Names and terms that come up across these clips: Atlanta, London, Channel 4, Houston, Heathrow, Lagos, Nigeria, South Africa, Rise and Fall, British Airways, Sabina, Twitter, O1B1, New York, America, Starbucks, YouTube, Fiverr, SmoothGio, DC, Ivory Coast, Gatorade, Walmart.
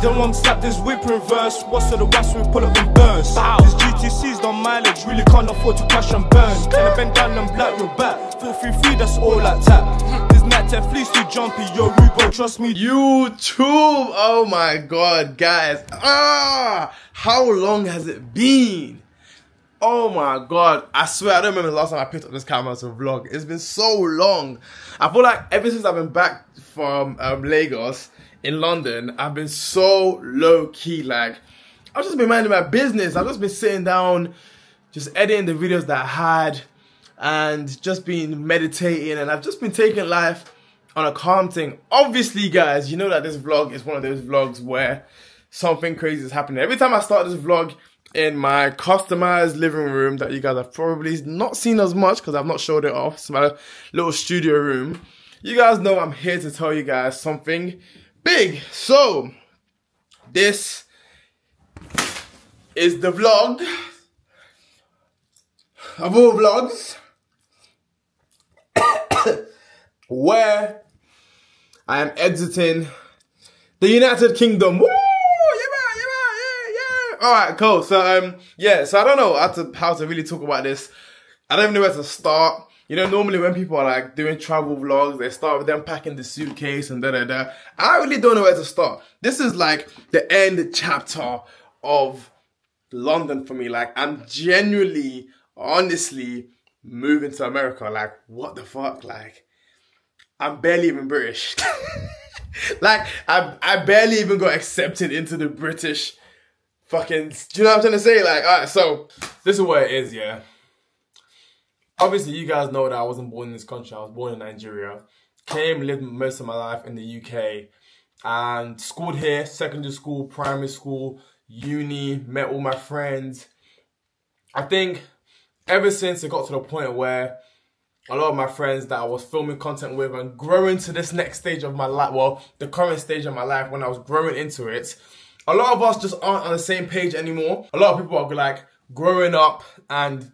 Then one slap, this whip reverse. What's all the wax we pull up and burn? These GTCs don't mileage, really can't afford to crash and burn. Can I bend down and black your back? 433, that's all I tap. This night tech fleece too jumpy, yo Rebo, trust me. YouTube, oh my god, guys. How long has it been? Oh my god, I swear I don't remember the last time I picked up this camera to vlog. It's been so long. I feel like ever since I've been back from Lagos in London, I've been so low-key. Like, I've just been minding my business. I've just been sitting down, just editing the videos that I had, and just been meditating, and I've just been taking life on a calm thing. Obviously, guys, you know that this vlog is one of those vlogs where something crazy is happening. Every time I start this vlog in my customized living room that you guys have probably not seen as much because I've not showed it off, it's my little studio room, you guys know I'm here to tell you guys something big. So this is the vlog of all vlogs where I am exiting the United Kingdom. Woo! Alright, cool. So, yeah, so I don't know how to really talk about this. I don't even know where to start. You know, normally when people are like doing travel vlogs, they start with them packing the suitcase and da-da-da. I really don't know where to start. This is like the end chapter of London for me. Like, I'm genuinely, honestly moving to America. Like, what the fuck? Like, I'm barely even British. Like, I barely even got accepted into the British fucking, do you know what I'm trying to say? Like, alright, so this is what it is, yeah. Obviously, you guys know that I wasn't born in this country. I was born in Nigeria. Came, lived most of my life in the UK. And schooled here, secondary school, primary school, uni, met all my friends. I think ever since it got to the point where a lot of my friends that I was filming content with and growing to this next stage of my life, well, the current stage of my life when I was growing into it, a lot of us just aren't on the same page anymore. A lot of people are like growing up and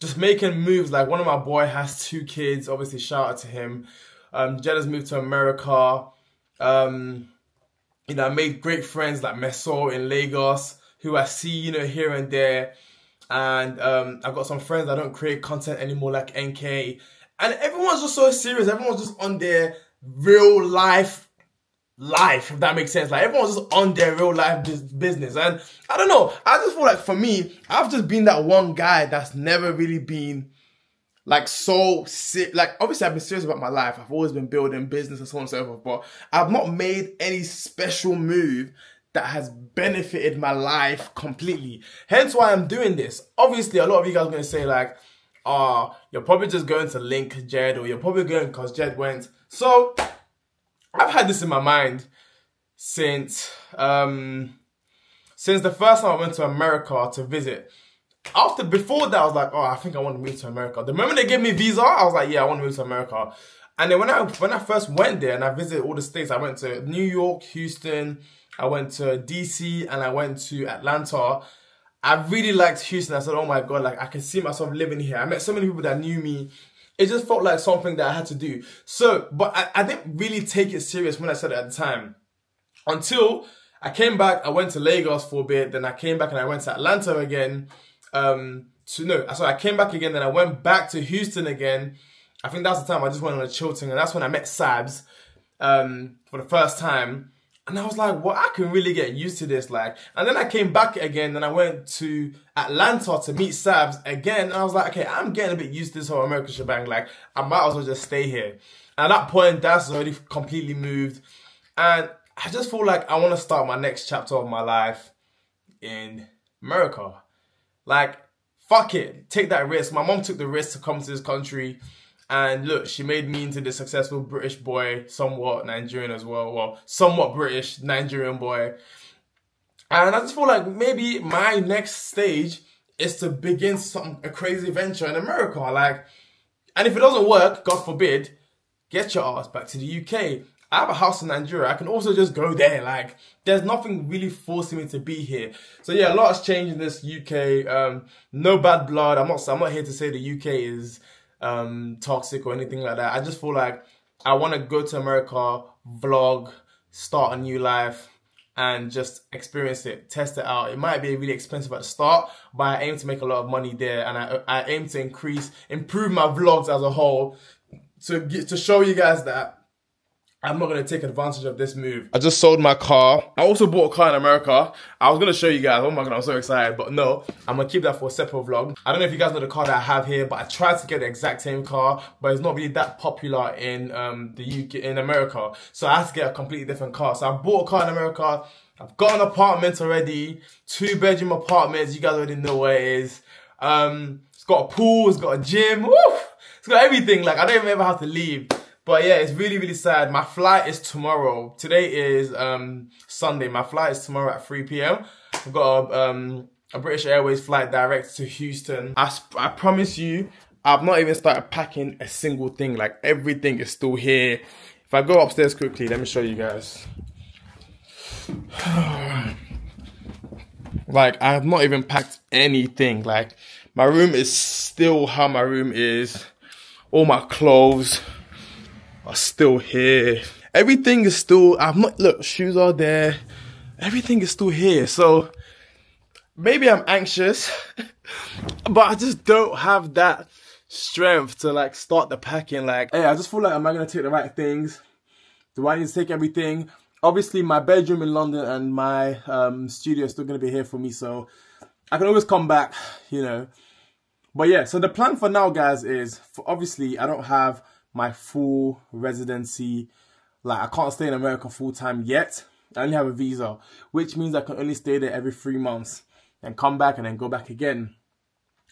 just making moves. Like one of my boy has 2 kids, obviously shout out to him. Jenna's moved to America. You know, I made great friends like Meso in Lagos, who I see, you know, here and there. And I've got some friends that don't create content anymore like NK. And everyone's just so serious. Everyone's just on their real life life, if that makes sense. Like everyone's just on their real life business, and I don't know, I just feel like for me, I've just been that one guy that's never really been like so sick. Like obviously I've been serious about my life, I've always been building business and so on and so forth, but I've not made any special move that has benefited my life completely, hence why I'm doing this. Obviously a lot of you guys are going to say like, you're probably just going to link Jed, or you're probably going because Jed went. So I've had this in my mind since the first time I went to America to visit. Before that, I was like, oh, I think I want to move to America. The moment they gave me visa, I was like, yeah, I want to move to America. And then when I first went there and I visited all the states, I went to New York, Houston, I went to DC, and I went to Atlanta. I really liked Houston. I said, oh my God, like I can see myself living here. I met so many people that knew me. It just felt like something that I had to do. So, but I didn't really take it serious when I said it at the time. Until I came back, I went to Lagos for a bit, then I came back and I went to Atlanta again. So I came back again, then I went back to Houston again. I think that's the time I just went on a chill thing, and that's when I met Sabs for the first time. And I was like, well, I can really get used to this. Like, and then I came back again, then I went to Atlanta to meet Sabs again. And I was like, okay, I'm getting a bit used to this whole American shebang. Like, I might as well just stay here. And at that point, that's already completely moved. And I just feel like I want to start my next chapter of my life in America. Like, fuck it. Take that risk. My mom took the risk to come to this country. And look, she made me into the successful British boy, somewhat Nigerian as well. Well, somewhat British, Nigerian boy. And I just feel like maybe my next stage is to begin a crazy venture in America. Like, and if it doesn't work, God forbid, get your ass back to the UK. I have a house in Nigeria. I can also just go there. Like, there's nothing really forcing me to be here. So yeah, a lot has changed in this UK. No bad blood. I'm not here to say the UK is toxic or anything like that. I just feel like I want to go to America, vlog, start a new life, and just experience it, test it out. It might be really expensive at the start, but I aim to make a lot of money there, and I aim to improve my vlogs as a whole to show you guys that I'm not going to take advantage of this move. I just sold my car. I also bought a car in America. I was going to show you guys. Oh my God, I'm so excited. But no, I'm going to keep that for a separate vlog. I don't know if you guys know the car that I have here, but I tried to get the exact same car, but it's not really that popular in the UK, in America. So I had to get a completely different car. So I bought a car in America. I've got an apartment already. 2-bedroom apartments. You guys already know where it is. It's got a pool. It's got a gym. Woo! It's got everything. Like, I don't even ever have to leave. But yeah, it's really, really sad. My flight is tomorrow. Today is Sunday. My flight is tomorrow at 3 p.m. I've got a British Airways flight direct to Houston. I promise you, I've not even started packing a single thing. Like, everything is still here. If I go upstairs quickly, let me show you guys. Like, I have not even packed anything. Like, my room is still how my room is. All my clothes are still here. Everything is still, look, shoes are there. Everything is still here. So maybe I'm anxious, but I just don't have that strength to like start the packing. Like, hey, I just feel like, am I gonna take the right things? Do I need to take everything? Obviously my bedroom in London and my studio is still gonna be here for me, so I can always come back, you know. But yeah, so the plan for now, guys, is for, obviously I don't have my full residency. Like, I can't stay in America full time yet. I only have a visa, which means I can only stay there every 3 months and come back and then go back again.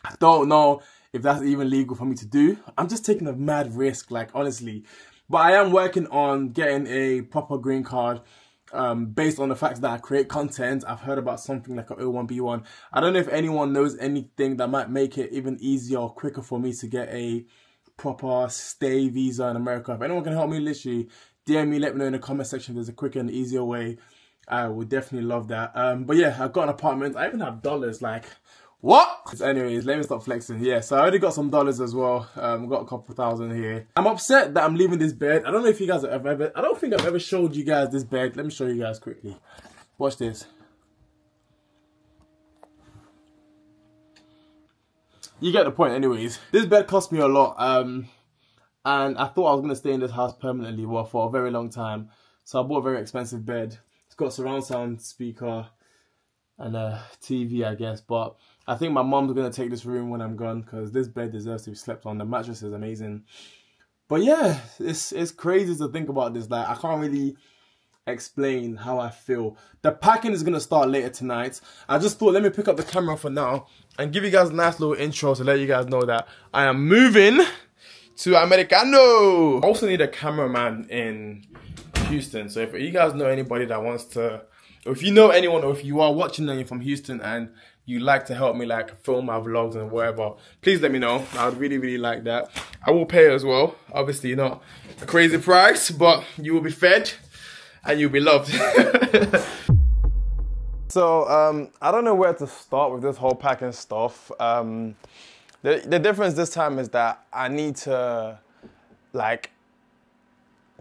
I don't know if that's even legal for me to do. I'm just taking a mad risk, like, honestly. But I am working on getting a proper green card based on the fact that I create content. I've heard about something like an O1B1. I don't know if anyone knows anything that might make it even easier or quicker for me to get a proper stay visa in America. If anyone can help me, literally DM me, let me know in the comment section if there's a quicker and easier way. I would definitely love that. But yeah, I've got an apartment. I even have dollars, like, what? Anyways, let me stop flexing. Yeah, so I already got some dollars as well. Got a couple thousand here. I'm upset that I'm leaving this bed. I don't know if you guys have ever, I don't think I've ever showed you guys this bed. Let me show you guys quickly. Watch this. You get the point. Anyways, this bed cost me a lot, and I thought I was going to stay in this house permanently, well, for a very long time, so I bought a very expensive bed. It's got surround sound speaker and a TV, I guess, but I think my mom's going to take this room when I'm gone, because this bed deserves to be slept on. The mattress is amazing. But yeah, it's crazy to think about this. Like, I can't really explain how I feel. The packing is going to start later tonight. I just thought, let me pick up the camera for now and give you guys a nice little intro to let you guys know that I am moving to Americano. I also need a cameraman in Houston, so if you guys know anybody that wants to, or if you know anyone, or if you are watching and you're from Houston and you like to help me like film my vlogs and whatever, please let me know. I would really, really like that. I will pay as well. Obviously not a crazy price, but you will be fed and you'll be loved. So I don't know where to start with this whole packing stuff. The difference this time is that I need to like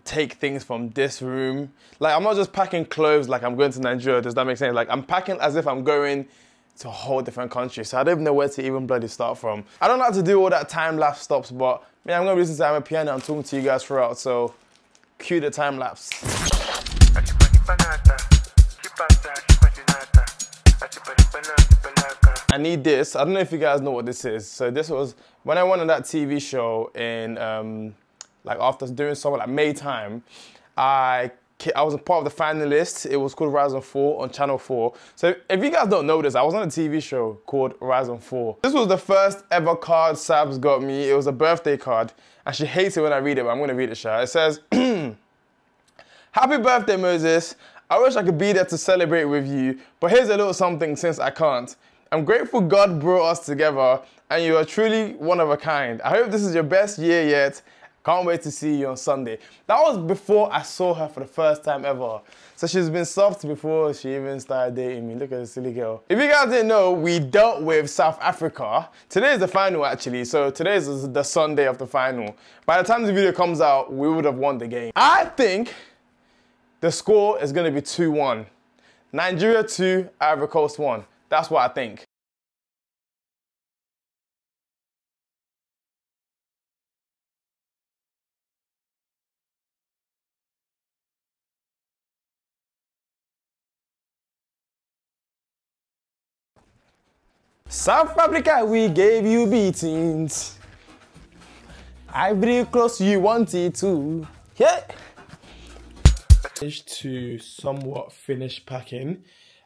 take things from this room. Like, I'm not just packing clothes like I'm going to Nigeria. Does that make sense? Like, I'm packing as if I'm going to a whole different country. So I don't even know where to even bloody start from. I don't like to do all that time-lapse stops, but man, I'm gonna be listening to I'm a piano and talking to you guys throughout. So cue the time-lapse. I need this. I don't know if you guys know what this is. So this was when I went on that TV show in like after doing something like May time. I was a part of the finalists. It was called Rise and Fall on Channel 4. So if you guys don't know this, I was on a TV show called Rise and Fall. This was the first ever card Sabs got me. It was a birthday card, and she hates it when I read it, but I'm gonna read it, Sha. It says, "Happy birthday, Moses. I wish I could be there to celebrate with you, but here's a little something since I can't. I'm grateful God brought us together, and you are truly one of a kind. I hope this is your best year yet. Can't wait to see you on Sunday." That was before I saw her for the first time ever. So she's been soft before she even started dating me. Look at this silly girl. If you guys didn't know, we dealt with South Africa. Today is the final, actually. So today is the Sunday of the final. By the time the video comes out, we would have won the game. I think the score is going to be 2-1. Nigeria 2, Ivory Coast 1. That's what I think. South Africa, we gave you beatings. Ivory Coast, you wanted to. Yeah. To somewhat finish packing.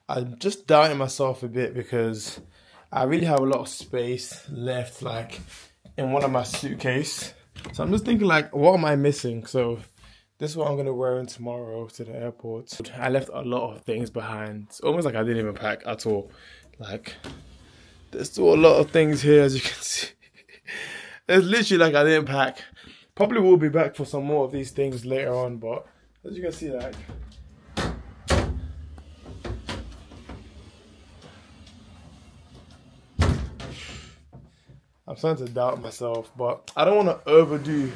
I'm just doubting myself a bit because I really have a lot of space left, like in one of my suitcase. So I'm just thinking, like, what am I missing? So this is what I'm gonna wear in tomorrow to the airport. I left a lot of things behind. It's almost like I didn't even pack at all. Like, there's still a lot of things here, as you can see. It's literally like I didn't pack. Probably will be back for some more of these things later on, but as you can see, like, I'm starting to doubt myself, but I don't want to overdo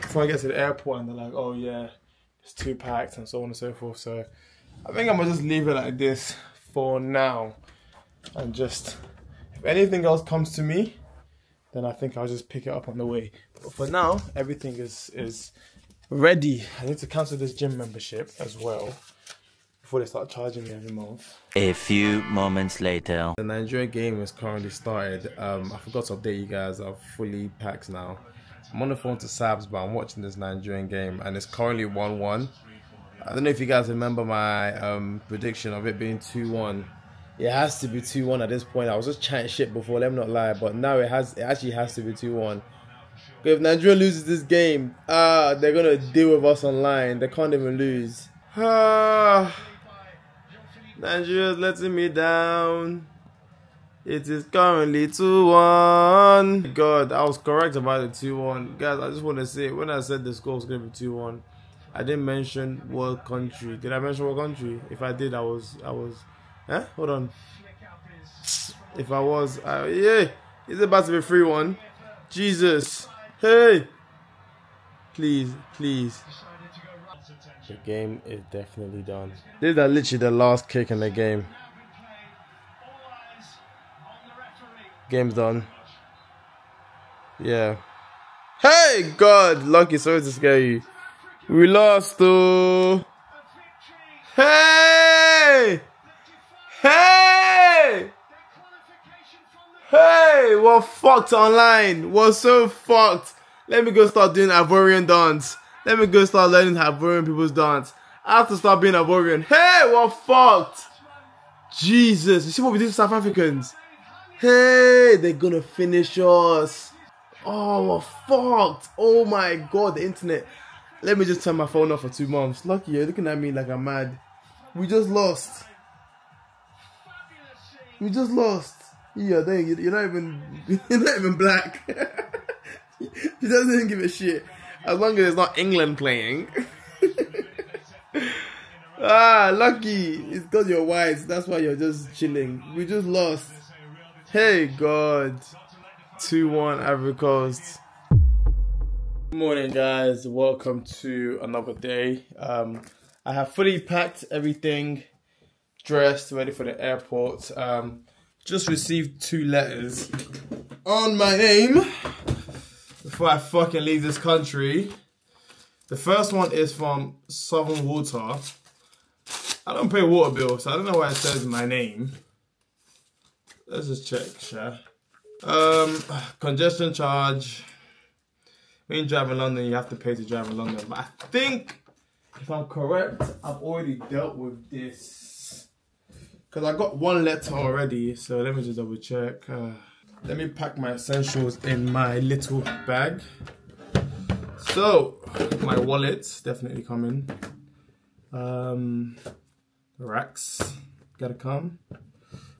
before I get to the airport and they're like, oh yeah, it's too packed and so on and so forth. So I think I'm going to just leave it like this for now. And just, if anything else comes to me, then I think I'll just pick it up on the way. But for now, everything is ready. I need to cancel this gym membership as well before they start charging me every month. A few moments later. The Nigeria game is currently started. I forgot to update you guys. I've fully packed now. I'm on the phone to Sabs, but I'm watching this Nigerian game and it's currently 1-1. I don't know if you guys remember my prediction of it being 2-1. It has to be 2-1 at this point. I was just chatting shit before, let me not lie, but now it actually has to be 2-1. If Nigeria loses this game, they're going to deal with us online. They can't even lose. Nigeria's letting me down. It is currently 2-1. God, I was correct about the 2-1. Guys, I just want to say, when I said the score was going to be 2-1, I didn't mention what country. Did I mention what country? If I did, I was... Huh? Hold on. If I was... yeah, it's about to be 3-1. Jesus, hey, please, please. The game is definitely done. This is literally the last kick in the game. Game's done. Yeah. Hey, God, Lucky, sorry to scare you. We lost, though. Hey, hey. Hey, we're fucked online. We're so fucked. Let me go start doing Ivorian dance. Let me go start learning Ivorian people's dance. I have to start being Ivorian. Hey, we're fucked. Jesus, you see what we did to South Africans? Hey, they're gonna finish us. Oh, we're fucked. Oh my God, the internet. Let me just turn my phone off for 2 months. Lucky, you're looking at me like I'm mad. We just lost. We just lost. Yeah, you're not even black. She doesn't even give a shit. As long as it's not England playing. Lucky. It's because you're white. That's why you're just chilling. We just lost. Hey, God. 2-1 Ivory Coast. Good morning, guys. Welcome to another day. I have fully packed everything, dressed, ready for the airport. Just received 2 letters on my name before I fucking leave this country. The first one is from Southern Water. I don't pay water bill, so I don't know why it says my name. Let's just check, sure. Congestion charge. When you drive in London, you have to pay to drive in London. But I think, if I'm correct, I've already dealt with this. Because I got 1 letter already, so let me just double check. Let me pack my essentials in my little bag. So, my wallet's definitely coming. Racks, gotta come.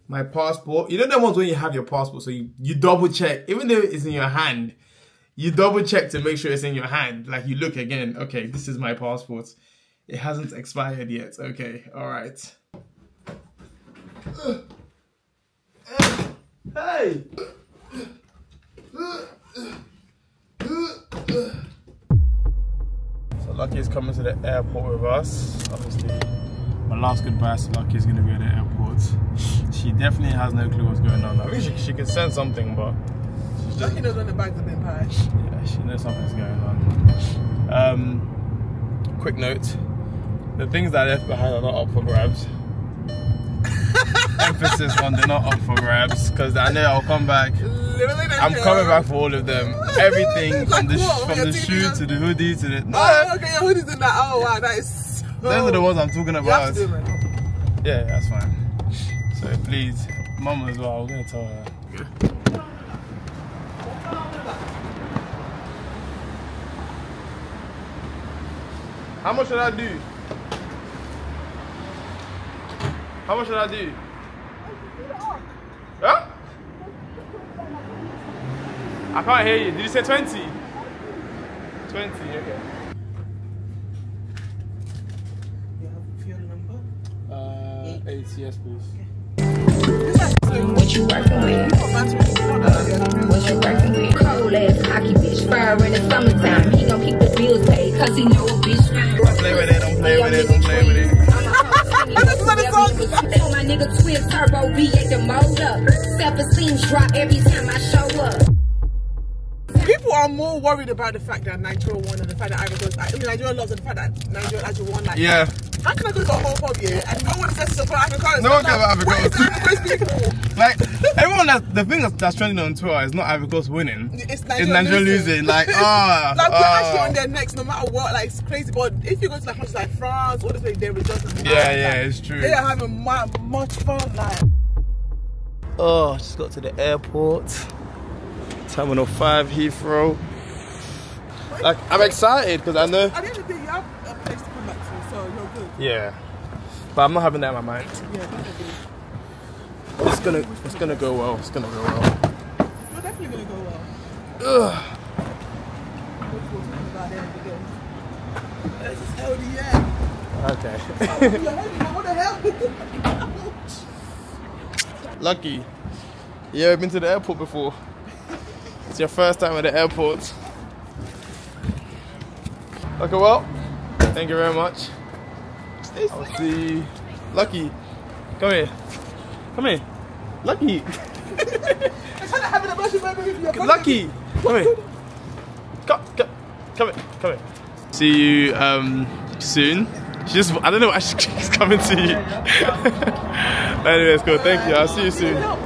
My passport. You know that one's when you have your passport, so you double check. Even though it's in your hand, you double check to make sure it's in your hand. Like, you look again, okay, this is my passport. It hasn't expired yet, okay, all right. Hey! So Lucky is coming to the airport with us. Obviously, my last goodbye to Lucky is going to be at the airport. She definitely has no clue what's going on. I mean, she can sense something, but... Lucky knows when the bags have been patched. Yeah, she knows something's going on. Quick note. The things that I left behind are not up for grabs. Emphasis on they're not up for grabs, because I know I'll come back. I'm coming back for all of them. Everything like from the shoe to the hoodie to the... No. Oh, okay, your hoodie's in that. Oh, wow, that is so... Those are the ones I'm talking about. Yeah, that's fine. So please, Mum as well, I'm going to tell her. Okay. How much should I do? How much should I do? Huh? I can't hear you. Did you say 20? 20, okay. You have fuel number? 8, yes, please. What you working with? What you working with? Cold ass hockey bitch. Fire in the summertime. He gon' keep the bills paid, cause he know a bitch. Don't play with it, don't play with it, don't play with it. I told my nigga twin turbo V8 to mold up. Self-esteem drop every time I show up. People are more worried about the fact that Nigeria won and the fact that Ivory Coast. I mean, Nigeria loves and the fact that Nigeria actually won. Like, yeah. How can I go to a homophobia and no one says support Ivory Coast? No one cares about Ivory Coast. Where is people? Like, everyone that's the thing that's trending on Twitter is not Ivory Coast winning. It's Nigeria losing. Like, ah. Like, we're actually on their necks no matter what. Like, it's crazy. But if you go to like countries like France, all this way, they result in France. Yeah, yeah, like, it's true. They are having much fun. Like, oh, I just got to the airport. Terminal 5, Heathrow. Like, I'm excited because I know. At the end of the day, you have a place to come back to, so you're good. Yeah, but I'm not having that in my mind. Yeah, definitely. It's gonna go well. It's gonna go well. It's definitely gonna go well. Ugh. This is LDM. Okay. What the hell? Lucky, you ever been to the airport before? It's your first time at the airport. Okay, well, thank you very much. I'll see you. Lucky, come here. Come here. Lucky. Lucky, come here. Come here. See you soon. I don't know why she's coming to you. Anyway, it's cool. Thank you. I'll see you soon. Nah,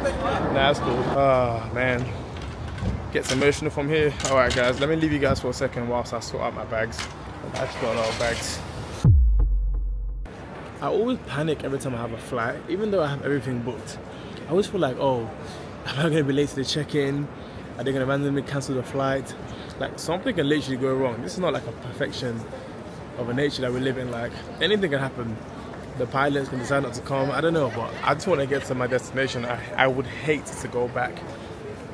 that's cool. Oh, man. Gets emotional from here. Alright guys, let me leave you guys for a second whilst I sort out my bags. I've actually got a lot of bags. I always panic every time I have a flight, even though I have everything booked. I always feel like, oh, am I going to be late to the check-in? Are they going to randomly cancel the flight? Like, something can literally go wrong. This is not like a perfection of a nature that we live in. Like, anything can happen. The pilots can decide not to come. I don't know, but I just want to get to my destination. I would hate to go back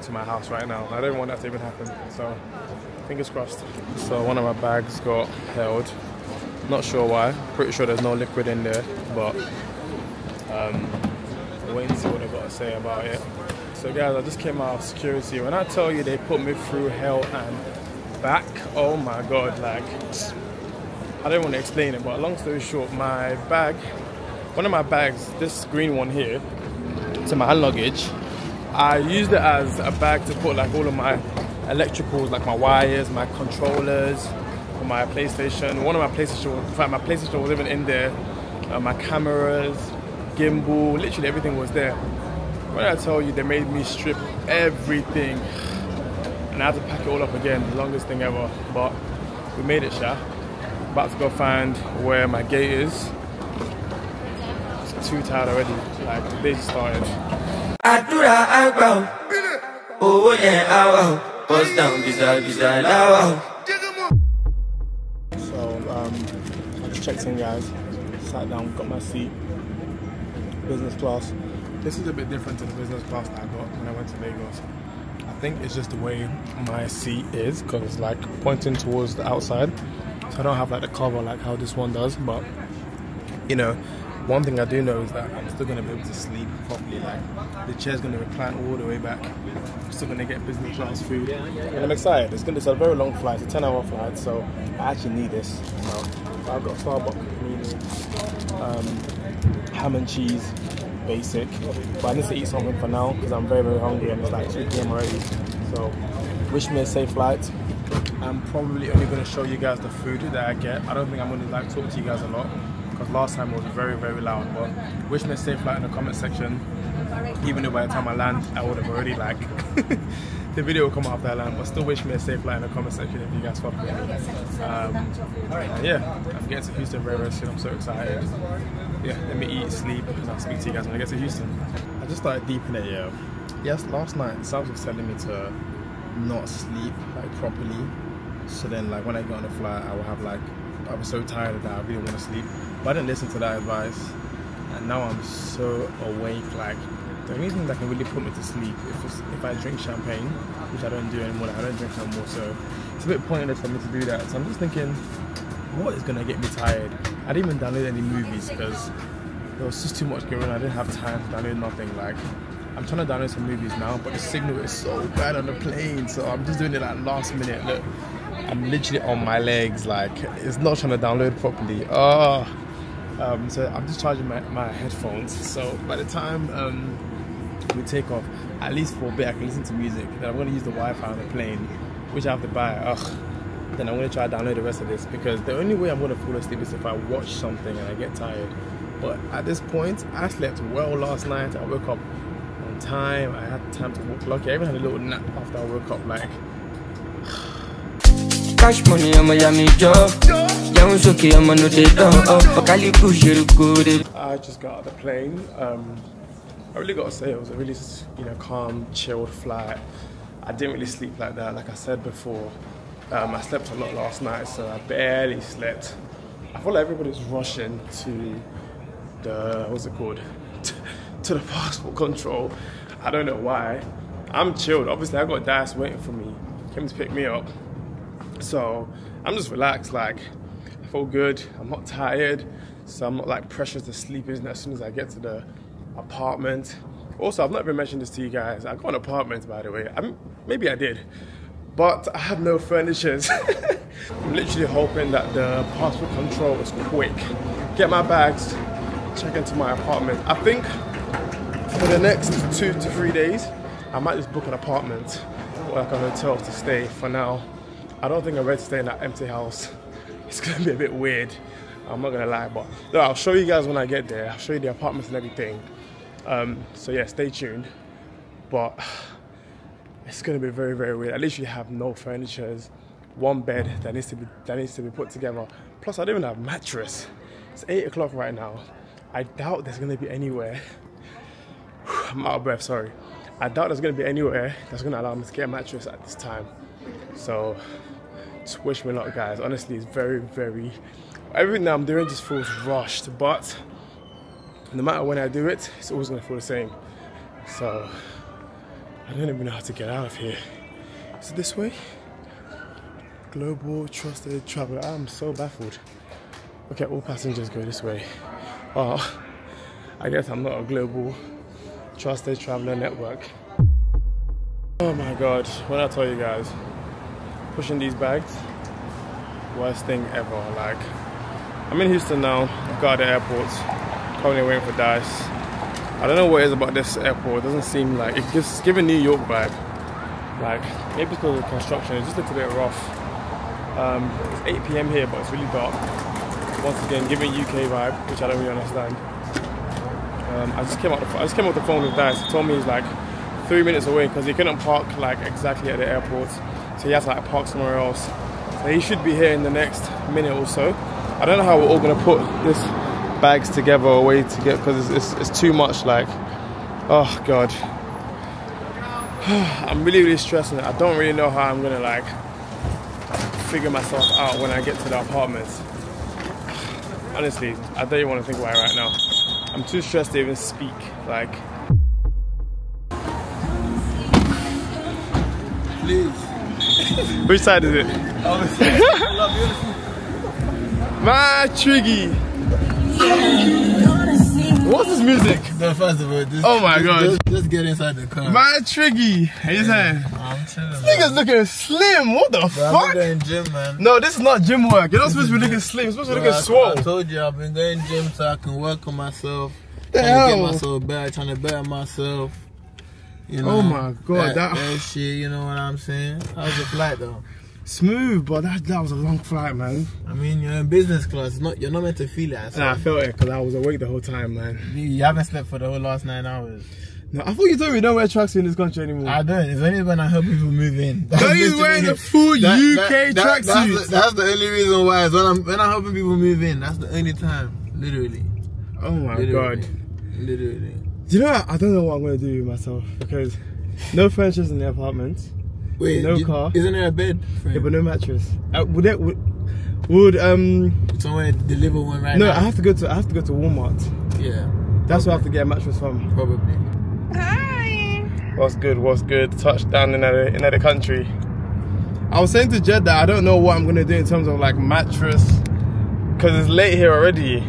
to my house right now. I don't want that to even happen, so fingers crossed. So one of my bags got held, not sure why. Pretty sure there's no liquid in there, but wait and see what I got to say about it. So guys, I just came out of security. When I tell you they put me through hell and back, oh my god, like I don't want to explain it, but long story short, my bag, one of my bags, this green one here, to my hand luggage, I used it as a bag to put like all of my electricals, like my wires, my controllers, my PlayStation. One of my PlayStation, in fact, my PlayStation was even in there. My cameras, gimbal, literally everything was there. When I tell you, they made me strip everything, and I had to pack it all up again. The longest thing ever, but we made it, sha. About to go find where my gate is. I'm too tired already. Like the day just started. I do that, I go. Oh, yeah, I bust down, bizarre, I. So, I just checked in, guys. Sat down, got my seat. Business class. This is a bit different to the business class that I got when I went to Lagos. I think it's just the way my seat is, because it's like pointing towards the outside. So I don't have like the cover like how this one does, but you know. One thing I do know is that I'm still going to be able to sleep properly. Like, the chair's going to recline all the way back. I'm still going to get business class food. And I'm excited. It's a very long flight. It's a 10-hour flight, so I actually need this. So I've got Starbucks. ham and cheese, basic. But I need to eat something for now because I'm very, very hungry and it's like 2 p.m. already. So wish me a safe flight. I'm probably only going to show you guys the food that I get. I don't think I'm going to like talk to you guys a lot because last time it was very, very loud. But wish me a safe flight in the comment section. Even though by the time I land, I would have already like the video will come after I land. But still, wish me a safe flight in the comment section if you guys fuck with me. Yeah, I'm getting to Houston very, very soon. I'm so excited. Yeah, let me eat, sleep, and I'll speak to you guys when I get to Houston. I just started deeping it. Yeah. Yes, last night Sabs was telling me to not sleep like properly. So then, like when I get on the flight, I will have like I was so tired that I really want to sleep. But I didn't listen to that advice. And now I'm so awake. Like the only thing that can really put me to sleep if I drink champagne, which I don't do anymore. Like, I don't drink anymore, so it's a bit pointless for me to do that. So I'm just thinking, what is gonna get me tired? I didn't even download any movies because there was just too much going on. I didn't have time to download nothing. Like I'm trying to download some movies now, but the signal is so bad on the plane, so I'm just doing it like last minute. Look, I'm literally on my legs. Like it's not trying to download properly. Oh. So I'm just charging my headphones, so by the time we take off, at least for a bit I can listen to music. Then I'm going to use the Wi-Fi on the plane, which I have to buy. Ugh. Then I'm going to try to download the rest of this, because the only way I'm going to fall asleep is if I watch something and I get tired. But at this point, I slept well last night. I woke up on time. I had time to walk lucky. I even had a little nap after I woke up. Like cash money on Miami job. I just got out of the plane. I really gotta say it was a really, you know, calm, chilled flight. I didn't really sleep like that. Like I said before, I slept a lot last night, so I barely slept. I feel like everybody's rushing to the what's it called? to the passport control. I don't know why. I'm chilled. Obviously, I got Dice waiting for me. Came to pick me up. So I'm just relaxed, like I feel good, I'm not tired, so I'm not like pressured to sleep in as soon as I get to the apartment. Also, I've not even mentioned this to you guys, I got an apartment by the way, maybe I did, but I have no furnitures. I'm literally hoping that the passport control is quick. Get my bags, check into my apartment. I think for the next 2 to 3 days, I might just book an apartment or like a hotel to stay for now. I don't think I'm ready to stay in that empty house. It's gonna be a bit weird, I'm not gonna lie, but no, I'll show you guys when I get there. I'll show you the apartments and everything. So yeah, stay tuned. But it's gonna be very, very weird. I literally have no furniture, one bed that needs to be put together. Plus I don't even have a mattress. It's 8 o'clock right now. I doubt there's gonna be anywhere. I'm out of breath, sorry. I doubt there's gonna be anywhere that's gonna allow me to get a mattress at this time. So just wish me luck, guys. Honestly, it's very, very, everything that I'm doing just feels rushed, but no matter when I do it, it's always gonna feel the same. So I don't even know how to get out of here. Is it this way? Global trusted traveler. I'm so baffled. Okay, all passengers go this way. Oh, I guess I'm not a global trusted traveler network. Oh my god, when I tell you guys, pushing these bags, worst thing ever. Like, I'm in Houston now, I've got the airport, currently waiting for Dice. I don't know what it is about this airport, it doesn't seem like, it's giving New York vibe. Like, maybe it's because of the construction, it just looks a bit rough. It's 8 p.m. here, but it's really dark. Once again, giving UK vibe, which I don't really understand. I just came out the phone with Dice, he told me he's like 3 minutes away because he couldn't park like exactly at the airport. So he has to like park somewhere else. So he should be here in the next minute or so. I don't know how we're all gonna put this bags together or way to get, because it's too much. Like, oh god, I'm really, really stressing it. I don't really know how I'm gonna like figure myself out when I get to the apartments. Honestly, I don't even want to think about it right now. I'm too stressed to even speak. Like, please. Which side is it? My Triggy! What's this music? No, first of all, just get inside the car. My Triggy, I'm chilling. This nigga's looking slim. What the fuck? I've been going gym, man. No, this is not gym work. You're not supposed to be looking slim. You're supposed to be looking swole. I told you I've been going gym so I can work on myself. Trying to get myself better, trying to better myself. You know, oh my god, that shit. You know what I'm saying? How's the flight though? Smooth, but that was a long flight, man. I mean, you're in business class. It's not, you're not meant to feel it. Nah, I felt it because I was awake the whole time, man. You haven't slept for the whole last 9 hours. No, I thought you told me you don't wear tracksuit in this country anymore. I don't. It's only when I help people move in. Don't you wear the full UK tracksuit? That's the only reason why. Is when I'm helping people move in, that's the only time, literally. Oh my god, literally. Do you know what? I don't know what I'm gonna do with myself because no furniture's in the apartment. Wait, no car. Isn't there a bed? Yeah, but no mattress. Would someone deliver one right now? No, I have to go to Walmart. Yeah, that's where I have to get a mattress from. Probably. Hi. What's good? What's good? Touchdown in another country. I was saying to Jed that I don't know what I'm gonna do in terms of like mattress because it's late here already.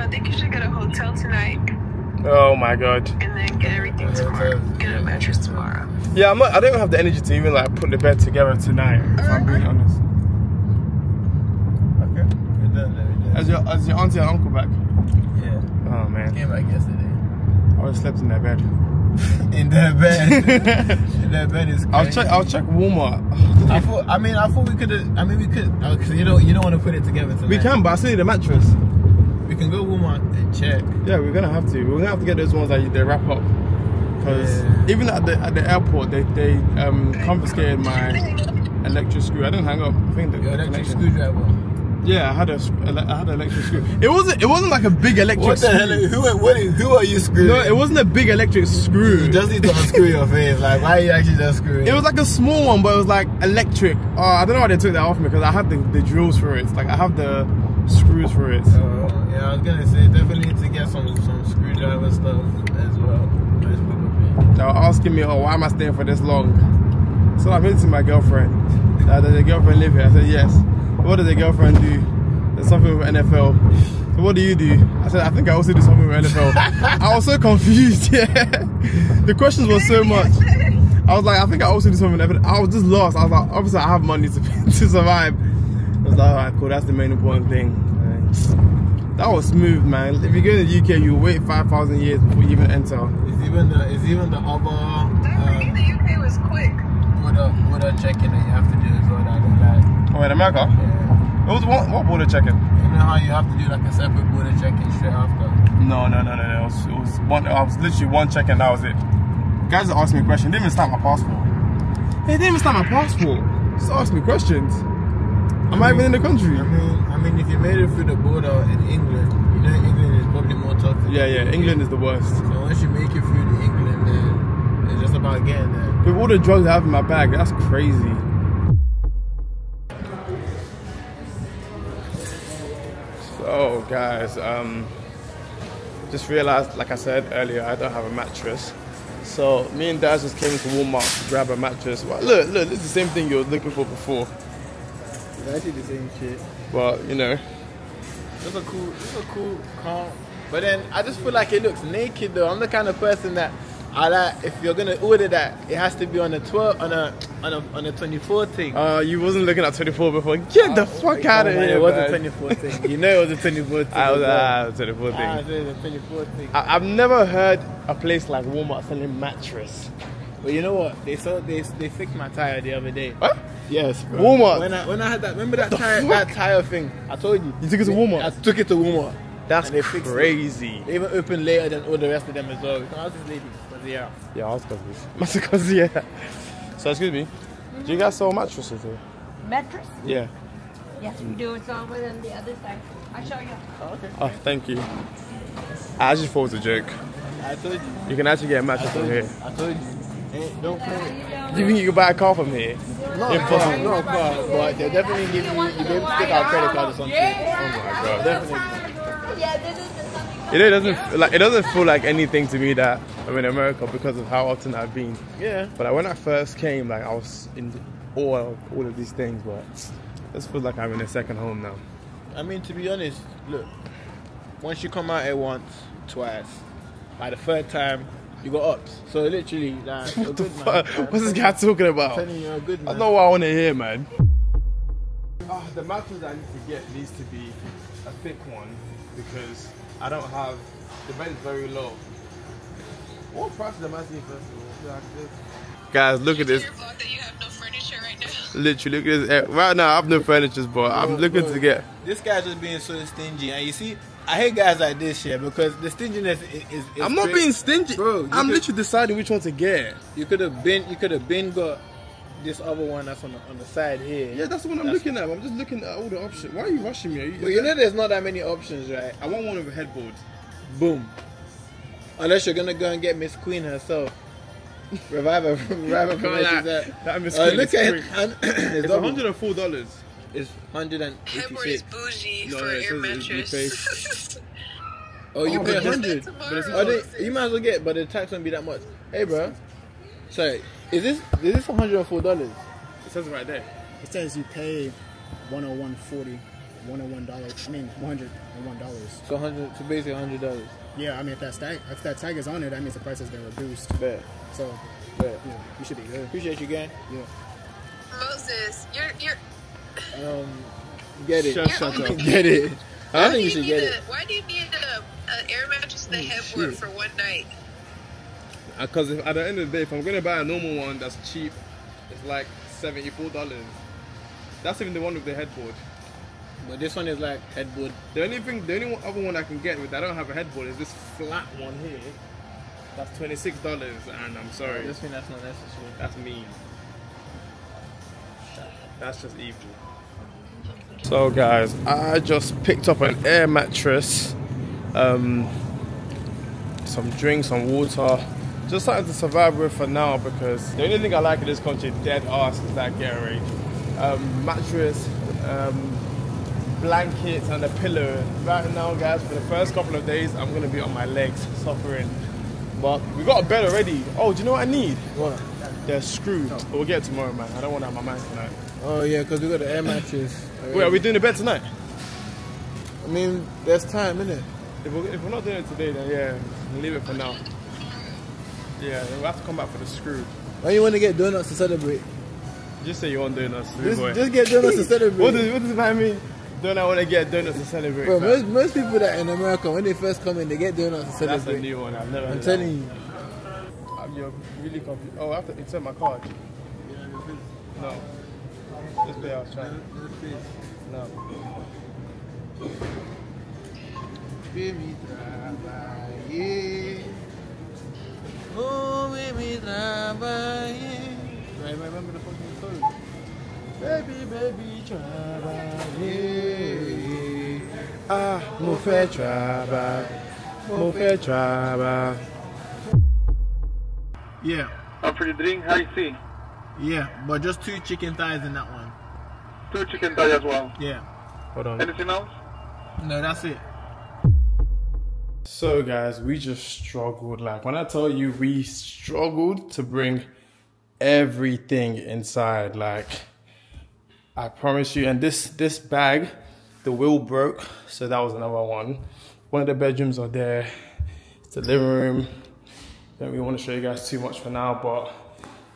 I think you should get a hotel tonight. Oh my god. And then get everything tomorrow. Get a mattress tomorrow. Yeah, I don't have the energy to even like put the bed together tonight, if I'm being honest. Okay. We're done there. As your auntie and uncle back? Yeah. Oh man. Came back yesterday. I would have slept in their bed. In their bed. In their bed is crazy. I'll check Walmart. I thought we could have, we could, because you don't want to put it together tonight. We can, but I still need a mattress. We can go Walmart and check. Yeah, we're gonna have to. We're gonna have to get those ones that they wrap up. Because even at the airport, they confiscated my electric screw. I didn't hang up. I think the electric screwdriver. Yeah, I had an electric screw. It wasn't like a big electric. What the hell? Who are you screwing? No, it wasn't a big electric screw. You just need to unscrew your face. Like, why are you actually just screwing? It was like a small one, but it was like electric. I don't know why they took that off me because I have the drills for it. Like I have the screws for it. Yeah, I was gonna say definitely need to get some screwdriver stuff as well. That's probably. They were asking me, oh, why am I staying for this long? So I went to my girlfriend. Does your girlfriend live here? I said yes. What does your girlfriend do? There's something with NFL. So what do you do? I said I think I also do something with NFL. I was so confused. Yeah, the questions were so much. I was like, I think I also do something with NFL. I was just lost. I was like, obviously I have money to survive. I was like, alright, cool, that's the main important thing. Right. That was smooth, man. If you go to the UK, you wait 5,000 years before you even enter. It's even the other... I think the UK was quick. Border checking that you have to do as well, I don't like. Oh, in America? Yeah. It was what border checking? You know how you have to do like a separate border checking straight after? No. I was literally one check and that was it. You guys asked me a question. They didn't even stamp my passport. They didn't even stamp my passport. Just asked me questions. Am I even in the country? I mean, if you made it through the border in England, you know England is probably more tough. Yeah, England is the worst. So once you make it through to England, then it's just about getting there. With all the drugs I have in my bag, that's crazy. So guys, just realized, like I said earlier, I don't have a mattress. So me and Dad just came to Walmart to grab a mattress. Well, look, this is the same thing you were looking for before. It's actually the same shit. But, you know. It's a cool, calm. But then, I just feel like it looks naked though. I'm the kind of person that, I like, if you're gonna order that, it has to be on a 12, on a 24 thing. You wasn't looking at 24 before. Get the fuck out of here, it was a 24 thing. You know it was a 24 thing. It was a 24 thing. I've never heard a place like Walmart selling mattress. But you know what? They fixed my tire the other day. What? Yes, bro. Walmart. When I had that, remember that tire thing? I told you. You took it to Walmart? I took it to Walmart. That's crazy. They even opened later than all the rest of them as well. I was this lady. Yeah, I was confused. Yeah. So, excuse me. Do you guys sell mattresses here? Mattress? Yeah. Yes, we do. It's over on the other side. I'll show you. Oh, okay. Oh, thank you. I just thought it was a joke. I told you. You can actually get a mattress from here. I told you. Hey, don't play. Do you think you can buy a car from here? No, not a car, but they'll definitely give you, you'll take our credit card or something. Oh my god. Definitely. Yeah, it doesn't feel like anything to me that I'm in America because of how often I've been. Yeah. But like, when I first came, like I was in all of these things, but it just feels like I'm in a second home now. I mean, to be honest, look, once you come out here once, twice, by the third time, you got ups. So literally, like, you're good, man. What's this guy talking about? I'm telling you, you're a good man. I know what I want to hear, man. The mattress I need to get needs to be a thick one because I don't have, the bed's very low. What price is the mattress, first of all? Guys, look at this. Literally, look at this. Right now, I have no furniture, but I'm looking to get. This guy's just being so stingy, and you see, I hate guys like this shit because the stinginess is I'm not being stingy, bro. I'm literally deciding which one to get. You could have been got this other one that's on the side here. Yeah, that's the one I'm looking at. I'm just looking at all the options. Why are you rushing me? But you know, there's not that many options, right? I want one with a headboard. Boom. Unless you're gonna go and get Miss Queen herself. Revive her from where she's at. That Miss Queen. Look at it. It's $104. It's 186. Headboard is bougie for air mattress. Oh, you pay 100. You might as well get, but the tax won't be that much. Hey, bro. Sorry. Is this $104? It says it right there. It says you pay $101.40, $101. I mean $101. So basically $100. Yeah, I mean if that tag is on it, that means the price has been reduced. Bet. So, bet. Yeah, you should be good. Appreciate you, gang. Yeah. Moses, you're get it. Shut up. Get it. I think you should get it. Why do you need an air mattress and a headboard for one night? Because at the end of the day, if I'm going to buy a normal one that's cheap, it's like $74. That's even the one with the headboard. But this one is like headboard. The only other one I can get with that I don't have a headboard is this flat one here. That's $26, and I'm sorry. This thing, that's not necessary. That's mean. That's just evil. So guys, I just picked up an air mattress, some drinks, some water. Just something to survive with for now because the only thing I like in this country, dead ass, is that Gatorade. Mattress, blankets, and a pillow. Right now, guys, for the first couple of days, I'm gonna be on my legs, suffering. But we got a bed already. Oh, do you know what I need? What? They're screwed. No. We'll get it tomorrow, man. I don't want to have my mind tonight. Oh yeah, because we got the air mattress. Wait, are we doing the bed tonight? I mean, there's time, innit? If we're not doing it today, then yeah, we'll leave it for now. Yeah, we'll have to come back for the screw. Why you want to get donuts to celebrate? Just say you want donuts. Just get donuts to celebrate. What does that mean? Don't I want to get donuts to celebrate? Bro, most people that in America, when they first come in, they get donuts to celebrate. That's a new one. I've never heard. I'm telling you. You're really confused. Oh, I have to insert my card. No. Let's pay out. No. Remember the fucking story. Baby, baby, trabalhei. Ah, mo fé trabalhar, mo fé trabalhar. Yeah. Up for the drink, high C. Yeah, but just 2 chicken thighs in that one. 2 chicken thighs as well. Yeah. Hold on. Anything else? No, that's it. So guys, we just struggled. Like when I tell you, we struggled to bring everything inside. Like. I promise you, and this bag, the wheel broke, so that was another one. One of the bedrooms are there, it's the living room. Don't really want to show you guys too much for now, but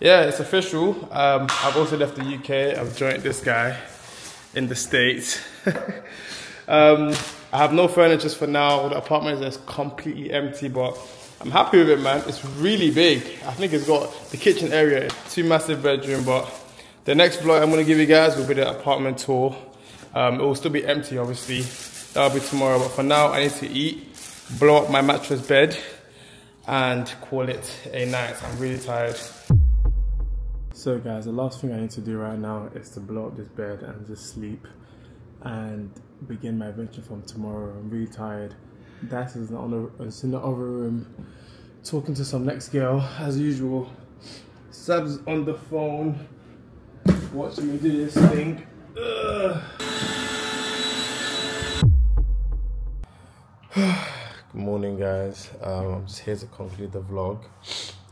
yeah, it's official. I've also left the UK, I've joined this guy in the States. I have no furniture for now, the apartment is completely empty, but I'm happy with it, man. It's really big. I think it's got the kitchen area, 2 massive bedrooms, but the next vlog I'm going to give you guys will be the apartment tour. It will still be empty, obviously. That'll be tomorrow. But for now, I need to eat, blow up my mattress bed, and call it a night. I'm really tired. So guys, the last thing I need to do right now is to blow up this bed and just sleep and begin my adventure from tomorrow. I'm really tired. That is in the other room talking to some next girl, as usual. Sab's on the phone. Watching me do this thing. Ugh. Good morning, guys. I'm just here to conclude the vlog.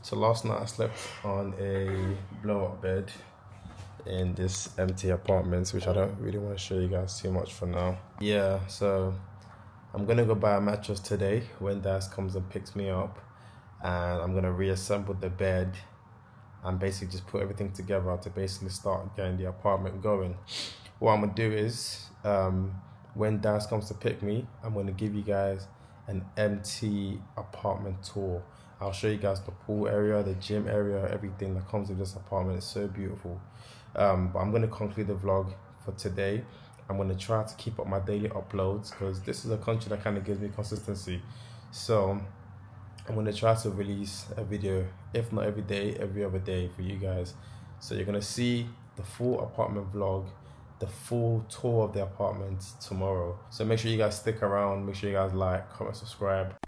So last night I slept on a blow-up bed in this empty apartment, which I don't really want to show you guys too much for now. Yeah, so I'm gonna go buy a mattress today when Daz comes and picks me up, and I'm gonna reassemble the bed and basically just put everything together to basically start getting the apartment going. What I'm gonna do is when Daz comes to pick me, I'm gonna give you guys an empty apartment tour. I'll show you guys the pool area, the gym area, everything that comes with this apartment. It's so beautiful. But I'm gonna conclude the vlog for today. I'm gonna try to keep up my daily uploads because this is a country that kind of gives me consistency. So I'm gonna try to release a video, if not every day, every other day for you guys. So you're gonna see the full apartment vlog, the full tour of the apartment tomorrow. So make sure you guys stick around, make sure you guys like, comment, subscribe.